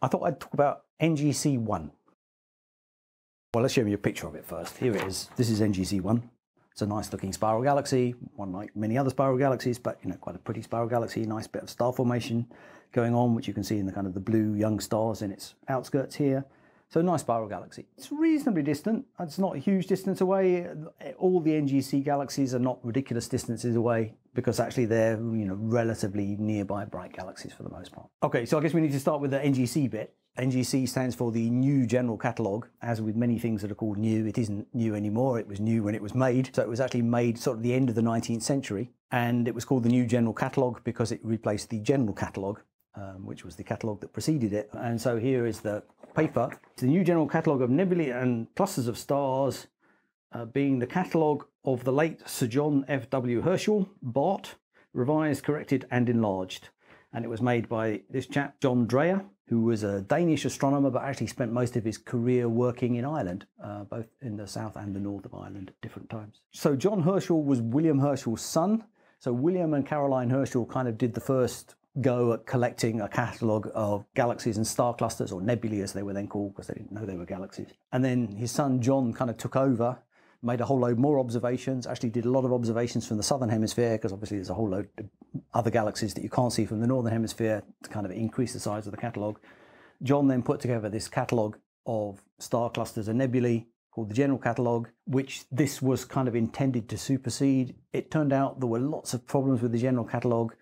I thought I'd talk about NGC 1. Well, let's show you a picture of it first. Here it is. This is NGC 1. It's a nice looking spiral galaxy, one like many other spiral galaxies, but you know, quite a pretty spiral galaxy, nice bit of star formation going on, which you can see in the kind of the blue young stars in its outskirts here. So nice spiral galaxy. It's reasonably distant. It's not a huge distance away. All the NGC galaxies are not ridiculous distances away because actually they're, you know, relatively nearby bright galaxies for the most part. Okay, so I guess we need to start with the NGC bit. NGC stands for the New General Catalogue. As with many things that are called new, it isn't new anymore. It was new when it was made. So it was actually made sort of the end of the 19th century. And it was called the New General Catalogue because it replaced the General Catalogue, which was the catalogue that preceded it. And so here is the paper. It's the New General Catalogue of Nebulae and Clusters of Stars, being the catalogue of the late Sir John F.W. Herschel, Bart, revised, corrected and enlarged. And it was made by this chap, John Dreyer, who was a Danish astronomer, but actually spent most of his career working in Ireland, both in the south and the north of Ireland at different times. So John Herschel was William Herschel's son. So William and Caroline Herschel kind of did the first go at collecting a catalogue of galaxies and star clusters, or nebulae as they were then called, because they didn't know they were galaxies. And then his son John kind of took over, made a whole load more observations, actually did a lot of observations from the southern hemisphere, because obviously there's a whole load of other galaxies that you can't see from the northern hemisphere, to kind of increase the size of the catalogue. John then put together this catalogue of star clusters and nebulae called the General Catalogue, which this was kind of intended to supersede. It turned out there were lots of problems with the General Catalogue.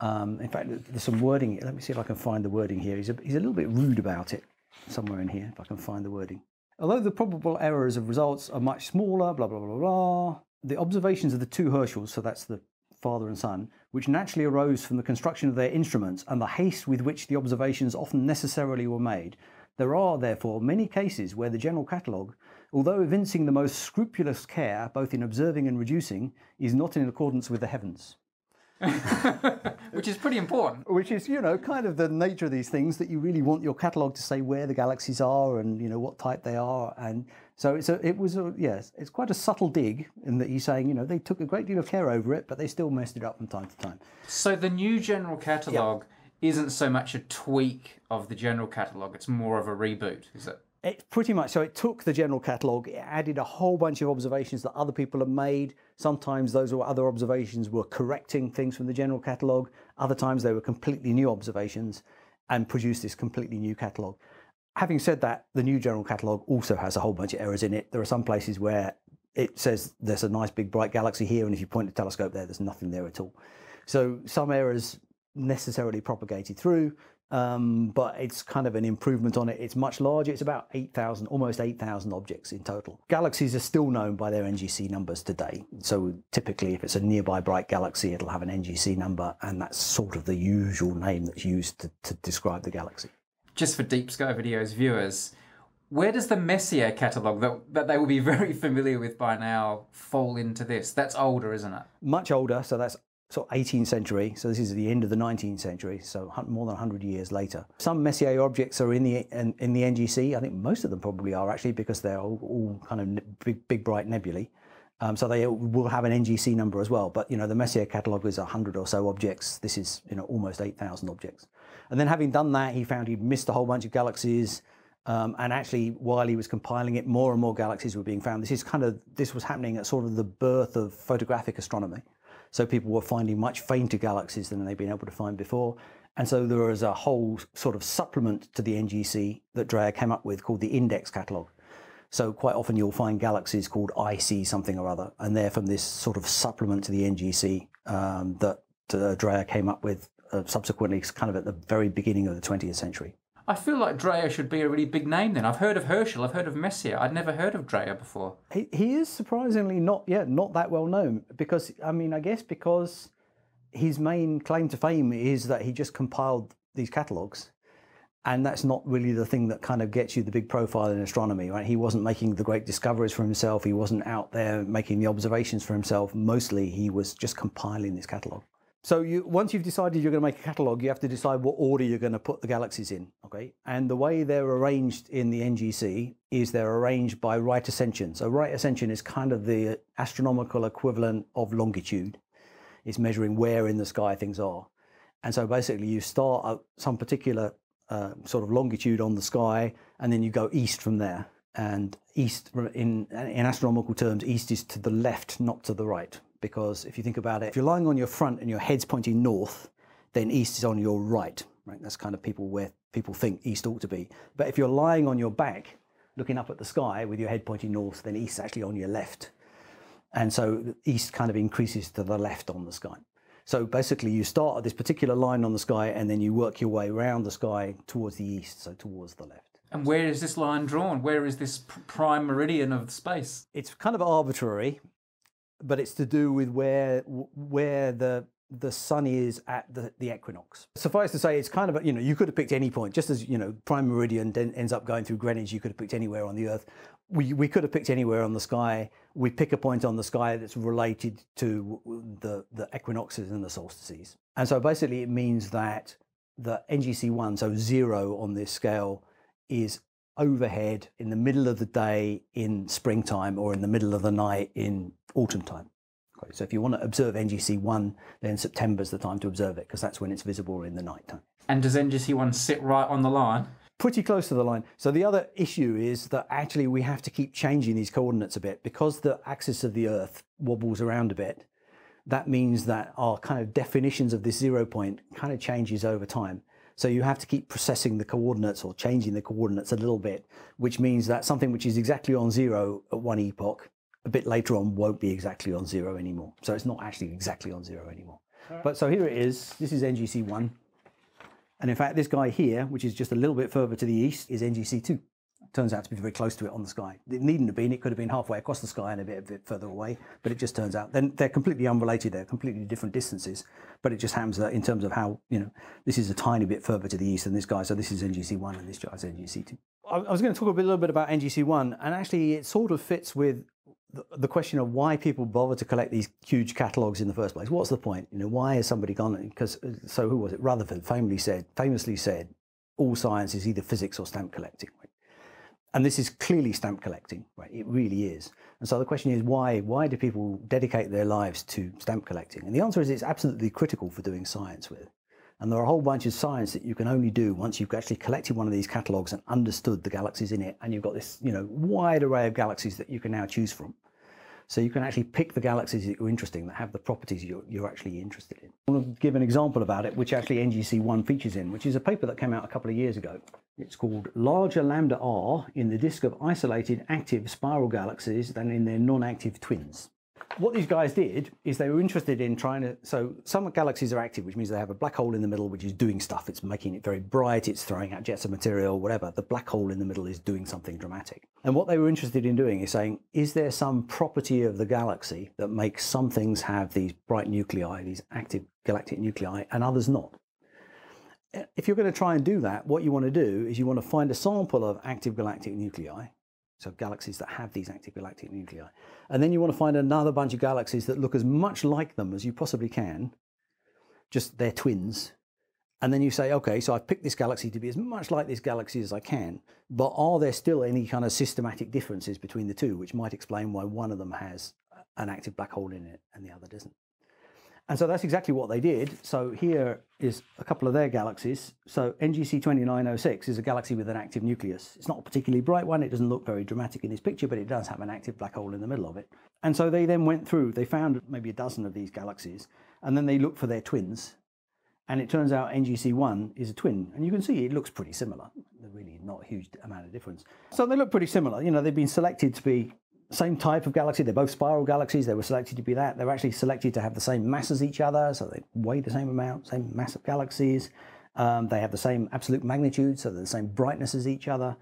In fact, there's some wording. Let me see if I can find the wording here. He's a little bit rude about it, somewhere in here, if I can find the wording. Although the probable errors of results are much smaller, blah, blah, blah, blah, the observations of the two Herschels, so that's the father and son, which naturally arose from the construction of their instruments and the haste with which the observations often necessarily were made. There are, therefore, many cases where the General Catalogue, although evincing the most scrupulous care, both in observing and reducing, is not in accordance with the heavens. Which is pretty important. Which is, you know, kind of the nature of these things, that you really want your catalogue to say where the galaxies are and, you know, what type they are. And so it's quite a subtle dig in that he's saying, you know, they took a great deal of care over it, but they still messed it up from time to time. So the New General Catalogue isn't so much a tweak of the General Catalogue, it's more of a reboot, is it? It pretty much, so it took the General Catalogue, it added a whole bunch of observations that other people had made. Sometimes those other observations were correcting things from the General Catalogue. Other times they were completely new observations and produced this completely new catalogue. Having said that, the New General Catalogue also has a whole bunch of errors in it. There are some places where it says there's a nice big bright galaxy here, and if you point the telescope there, there's nothing there at all. So some errors necessarily propagated through. But it's kind of an improvement on it. It's much larger. It's about 8,000, almost 8,000 objects in total. Galaxies are still known by their NGC numbers today. So typically, if it's a nearby bright galaxy, it'll have an NGC number, and that's sort of the usual name that's used to describe the galaxy. Just for Deep Sky Video's viewers, where does the Messier catalogue that they will be very familiar with by now fall into this? That's older, isn't it? Much older. So that's so 18th century, so this is the end of the 19th century, so more than 100 years later. Some Messier objects are in the NGC. I think most of them probably are, actually, because they're all kind of big bright nebulae. So they will have an NGC number as well. But, you know, the Messier catalogue is 100 or so objects. This is, you know, almost 8,000 objects. And then having done that, he found he'd missed a whole bunch of galaxies. And actually, while he was compiling it, more and more galaxies were being found. This was happening at sort of the birth of photographic astronomy. So people were finding much fainter galaxies than they'd been able to find before. And so there was a whole sort of supplement to the NGC that Dreyer came up with called the Index Catalogue. So quite often you'll find galaxies called IC something or other, and they're from this sort of supplement to the NGC that Dreyer came up with subsequently, kind of at the very beginning of the 20th century. I feel like Dreyer should be a really big name then. I've heard of Herschel, I've heard of Messier, I'd never heard of Dreyer before. He is surprisingly not that well known, because, I mean, I guess because his main claim to fame is that he just compiled these catalogues, and that's not really the thing that kind of gets you the big profile in astronomy, right? He wasn't making the great discoveries for himself, he wasn't out there making the observations for himself, mostly he was just compiling this catalogue. So once you've decided you're going to make a catalogue, you have to decide what order you're going to put the galaxies in, okay? And the way they're arranged in the NGC is they're arranged by right ascension. So right ascension is kind of the astronomical equivalent of longitude. It's measuring where in the sky things are. And so basically you start at some particular sort of longitude on the sky, and then you go east from there. And east, in astronomical terms, east is to the left, not to the right. Because if you think about it, if you're lying on your front and your head's pointing north, then east is on your right. Right? That's kind of where people think east ought to be. But if you're lying on your back, looking up at the sky with your head pointing north, then east is actually on your left. And so east kind of increases to the left on the sky. So basically you start at this particular line on the sky and then you work your way around the sky towards the east, so towards the left. And where is this line drawn? Where is this prime meridian of space? It's kind of arbitrary, but it's to do with where the sun is at the equinox. Suffice to say, it's kind of, you know, you could have picked any point, just as, you know, prime meridian ends up going through Greenwich, you could have picked anywhere on the Earth. We could have picked anywhere on the sky. We pick a point on the sky that's related to the equinoxes and the solstices. And so basically it means that the NGC1, so 0 on this scale, is overhead in the middle of the day in springtime or in the middle of the night in autumn time. So if you want to observe NGC1, then September's the time to observe it, because that's when it's visible in the nighttime. And does NGC1 sit right on the line? Pretty close to the line. So the other issue is that actually we have to keep changing these coordinates a bit, because the axis of the Earth wobbles around a bit. That means that our kind of definitions of this 0 point kind of changes over time. So you have to keep processing the coordinates or changing the coordinates a little bit, which means that something which is exactly on 0 at one epoch a bit later on won't be exactly on 0 anymore. So it's not actually exactly on 0 anymore. Right. But so here it is. This is NGC1. And in fact, this guy here, which is just a little bit further to the east, is NGC2. Turns out to be very close to it on the sky. It needn't have been. It could have been halfway across the sky and a bit further away, but it just turns out. Then they're completely unrelated. They're completely different distances, but it just happens that in terms of how, you know, this is a tiny bit further to the east than this guy. So this is NGC1 and this guy is NGC2. I was going to talk a little bit about NGC1, and actually it sort of fits with the question of why people bother to collect these huge catalogues in the first place. What's the point? You know, why has somebody gone? Because, so who was it? Rutherford famously said, all science is either physics or stamp collecting. Right? And this is clearly stamp collecting, right? It really is. And so the question is, why do people dedicate their lives to stamp collecting? And the answer is, it's absolutely critical for doing science with. And there are a whole bunch of science that you can only do once you've actually collected one of these catalogues and understood the galaxies in it. And you've got this, you know, wide array of galaxies that you can now choose from. So you can actually pick the galaxies that you're interested in, that have the properties you're actually interested in. I want to give an example about it, which actually NGC1 features in, which is a paper that came out a couple of years ago. It's called Larger Lambda R in the Disk of Isolated Active Spiral Galaxies Than in Their Non-Active Twins. What these guys did is they were interested in trying to, so some galaxies are active, which means they have a black hole in the middle, which is doing stuff. It's making it very bright. It's throwing out jets of material, whatever. The black hole in the middle is doing something dramatic. And what they were interested in doing is saying, is there some property of the galaxy that makes some things have these bright nuclei, these active galactic nuclei, and others not? If you're going to try and do that, what you want to do is you want to find a sample of active galactic nuclei. So galaxies that have these active galactic nuclei. And then you want to find another bunch of galaxies that look as much like them as you possibly can, just they're twins. And then you say, okay, so I've picked this galaxy to be as much like this galaxy as I can, but are there still any kind of systematic differences between the two, which might explain why one of them has an active black hole in it and the other doesn't? And so that's exactly what they did. So here is a couple of their galaxies. So NGC 2906 is a galaxy with an active nucleus. It's not a particularly bright one. It doesn't look very dramatic in this picture, but it does have an active black hole in the middle of it. And so they then went through, they found maybe a dozen of these galaxies, and then they looked for their twins. And it turns out NGC1 is a twin. And you can see it looks pretty similar. There's really not a huge amount of difference. So they look pretty similar. You know, they've been selected to be same type of galaxy. They're both spiral galaxies. They were selected to be that. They were actually selected to have the same mass as each other, so they weigh the same amount, same mass of galaxies. They have the same absolute magnitude, so they're the same brightness as each other,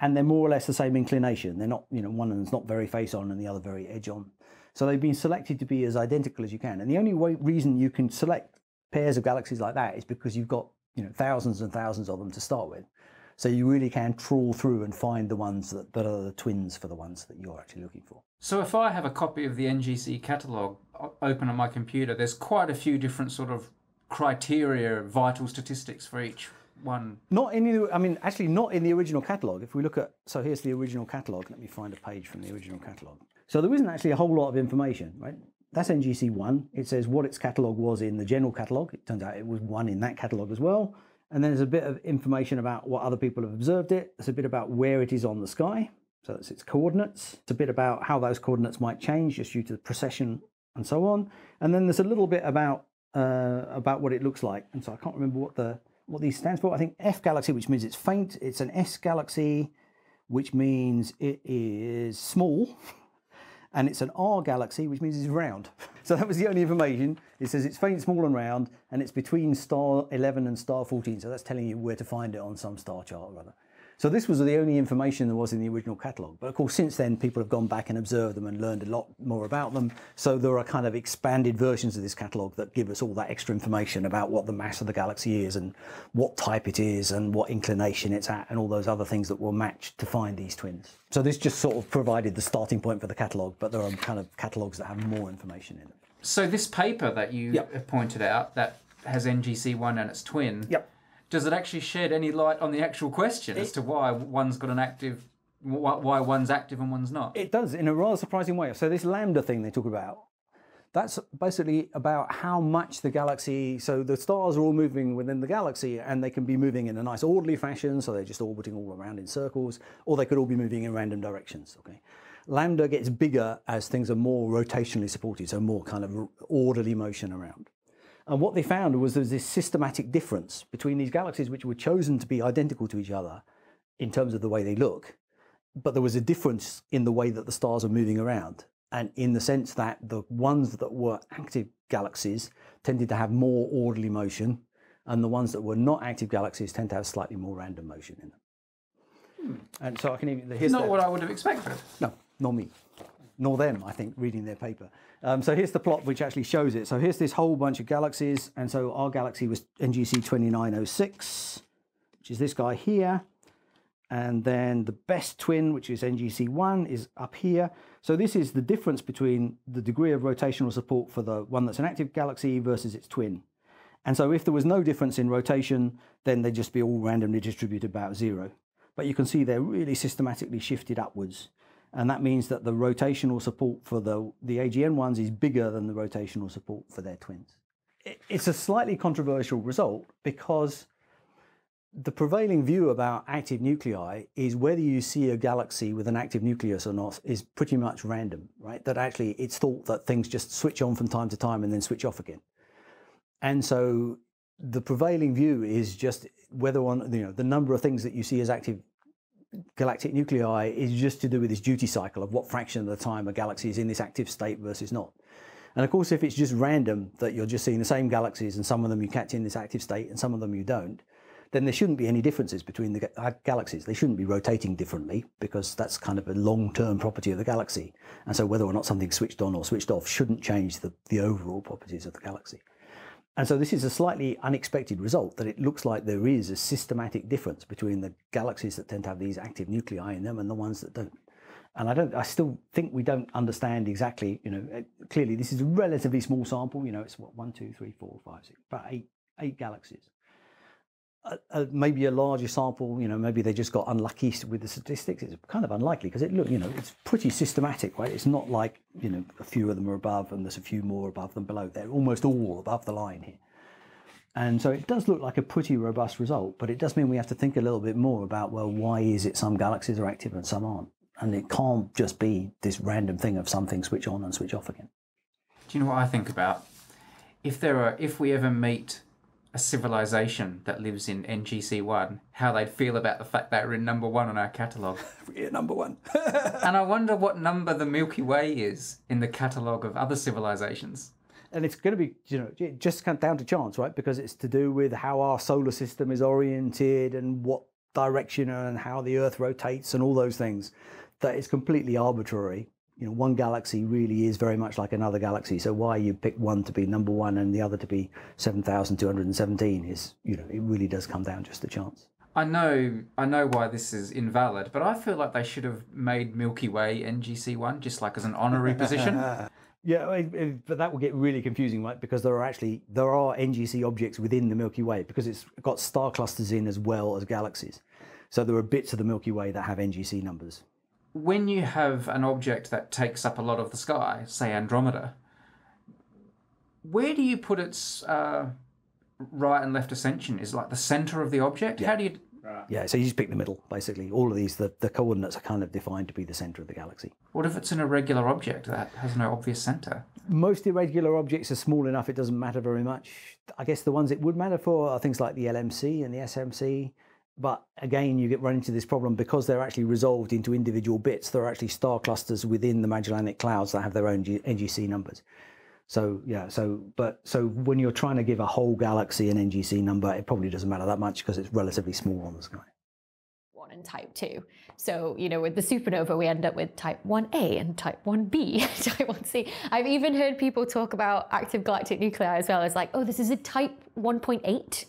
and they're more or less the same inclination. They're not, you know, one of them's not very face on and the other very edge on. So they've been selected to be as identical as you can. And the only reason you can select pairs of galaxies like that is because you've got, you know, thousands and thousands of them to start with. So you really can trawl through and find the ones that are the twins for the ones that you're actually looking for. So if I have a copy of the NGC catalogue open on my computer, there's quite a few different sort of criteria, vital statistics for each one. Not in the original catalogue. If we look at, so here's the original catalogue. Let me find a page from the original catalogue. So there isn't actually a whole lot of information, right? That's NGC1. It says what its catalogue was in the general catalogue. It turns out it was one in that catalogue as well. And then there's a bit of information about what other people have observed it. There's a bit about where it is on the sky. So that's its coordinates. It's a bit about how those coordinates might change just due to the precession and so on. And then there's a little bit about what it looks like. And so I can't remember what these stands for. I think F galaxy, which means it's faint. It's an S galaxy, which means it is small. And it's an R galaxy, which means it's round. So that was the only information. It says it's faint, small and round, and it's between star 11 and star 14. So that's telling you where to find it on some star chart or other. So this was the only information there was in the original catalogue. But of course, since then, people have gone back and observed them and learned a lot more about them. So there are kind of expanded versions of this catalogue that give us all that extra information about what the mass of the galaxy is and what type it is and what inclination it's at and all those other things that will match to find these twins. So this just sort of provided the starting point for the catalogue, but there are kind of catalogues that have more information in them. So this paper that you have pointed out that has NGC1 and its twin, does it actually shed any light on the actual question as to why one's got an active, why one's active and one's not? It does, in a rather surprising way. So this lambda thing they talk about, that's basically about how much the galaxy, so the stars are all moving within the galaxy and they can be moving in a nice orderly fashion, so they're just orbiting all around in circles, or they could all be moving in random directions, okay? Lambda gets bigger as things are more rotationally supported, so more kind of orderly motion around. And what they found was there's this systematic difference between these galaxies, which were chosen to be identical to each other in terms of the way they look, but there was a difference in the way that the stars are moving around, and in the sense that the ones that were active galaxies tended to have more orderly motion, and the ones that were not active galaxies tend to have slightly more random motion in them. And so I can even... It's not what I would have expected. No, nor me. Nor them, I think, reading their paper. So here's the plot which actually shows it. So here's this whole bunch of galaxies. And so our galaxy was NGC 2906, which is this guy here. And then the best twin, which is NGC1, is up here. So this is the difference between the degree of rotational support for the one that's an active galaxy versus its twin. And so if there was no difference in rotation, then they'd just be all randomly distributed about zero. But you can see they're really systematically shifted upwards. And that means that the rotational support for the AGN ones is bigger than the rotational support for their twins. It's a slightly controversial result because the prevailing view about active nuclei is whether you see a galaxy with an active nucleus or not is pretty much random, right? That actually it's thought that things just switch on from time to time and then switch off again. And so the prevailing view is just whether on, you know, the number of things that you see as active galactic nuclei is just to do with this duty cycle of what fraction of the time a galaxy is in this active state versus not. And of course, if it's just random that you're just seeing the same galaxies and some of them you catch in this active state and some of them you don't, then there shouldn't be any differences between the galaxies. They shouldn't be rotating differently because that's kind of a long-term property of the galaxy. And so whether or not something's switched on or switched off shouldn't change the overall properties of the galaxy. And so this is a slightly unexpected result, that it looks like there is a systematic difference between the galaxies that tend to have these active nuclei in them and the ones that don't. And I still think we don't understand exactly, you know, clearly this is a relatively small sample, you know, it's what, 8 galaxies. Maybe a larger sample, you know, maybe they just got unlucky with the statistics. It's kind of unlikely because it look, you know, it's pretty systematic, right? It's not like, you know, a few of them are above and there's a few more above than below. They're almost all above the line here. And so it does look like a pretty robust result, but it does mean we have to think a little bit more about, well, why is it some galaxies are active and some aren't? And it can't just be this random thing of something switch on and switch off again. Do you know what I think about? If we ever meet a civilization that lives in NGC1, how they'd feel about the fact that we're in number 1 on our catalogue. We're number 1. And I wonder what number the Milky Way is in the catalogue of other civilizations. And it's going to be, you know, just down to chance, right? Because it's to do with how our solar system is oriented and what direction and how the Earth rotates and all those things. That it's completely arbitrary. You know, one galaxy really is very much like another galaxy. So why you pick one to be number 1 and the other to be 7,217 is, you know, it really does come down just to chance. I know why this is invalid, but I feel like they should have made Milky Way NGC1 just like as an honorary position. Yeah, but that will get really confusing, right? Because there are NGC objects within the Milky Way because it's got star clusters in as well as galaxies. So there are bits of the Milky Way that have NGC numbers. When you have an object that takes up a lot of the sky, say Andromeda, where do you put its right and left ascension is like the center of the object? Yeah. How do you... Right. Yeah, so you just pick the middle, basically. All of these, the coordinates are kind of defined to be the centre of the galaxy. What if it's an irregular object that has no obvious centre? Most irregular objects are small enough it doesn't matter very much. I guess the ones it would matter for are things like the LMC and the SMC. But again, you run into this problem because they're actually resolved into individual bits. There are actually star clusters within the Magellanic Clouds that have their own NGC numbers. So yeah, so when you're trying to give a whole galaxy an NGC number, it probably doesn't matter that much because it's relatively small on the sky. One and type 2. So, you know, with the supernova, we end up with type 1A and type 1B, type 1C. I've even heard people talk about active galactic nuclei as well as like, oh, this is a type 1.8.